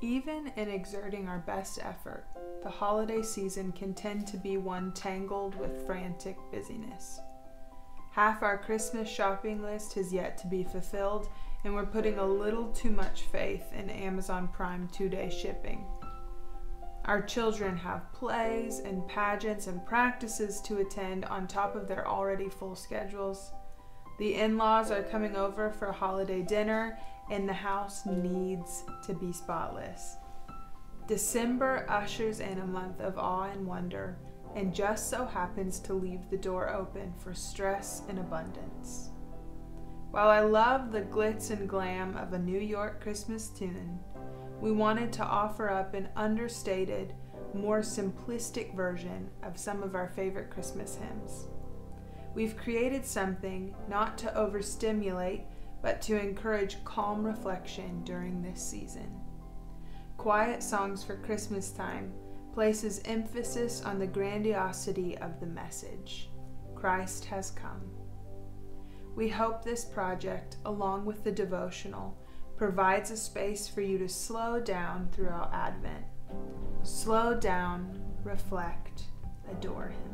Even in exerting our best effort, the holiday season can tend to be one tangled with frantic busyness. Half our Christmas shopping list has yet to be fulfilled, and we're putting a little too much faith in Amazon Prime two-day shipping. Our children have plays and pageants and practices to attend on top of their already full schedules. The in-laws are coming over for a holiday dinner, and the house needs to be spotless. December ushers in a month of awe and wonder, and just so happens to leave the door open for stress and abundance. While I love the glitz and glam of a New York Christmas tune, we wanted to offer up an understated, more simplistic version of some of our favorite Christmas hymns. We've created something not to overstimulate, but to encourage calm reflection during this season. Quiet Songs for Christmas Time places emphasis on the grandiosity of the message. Christ has come. We hope this project, along with the devotional, provides a space for you to slow down throughout Advent. Slow down, reflect, adore Him.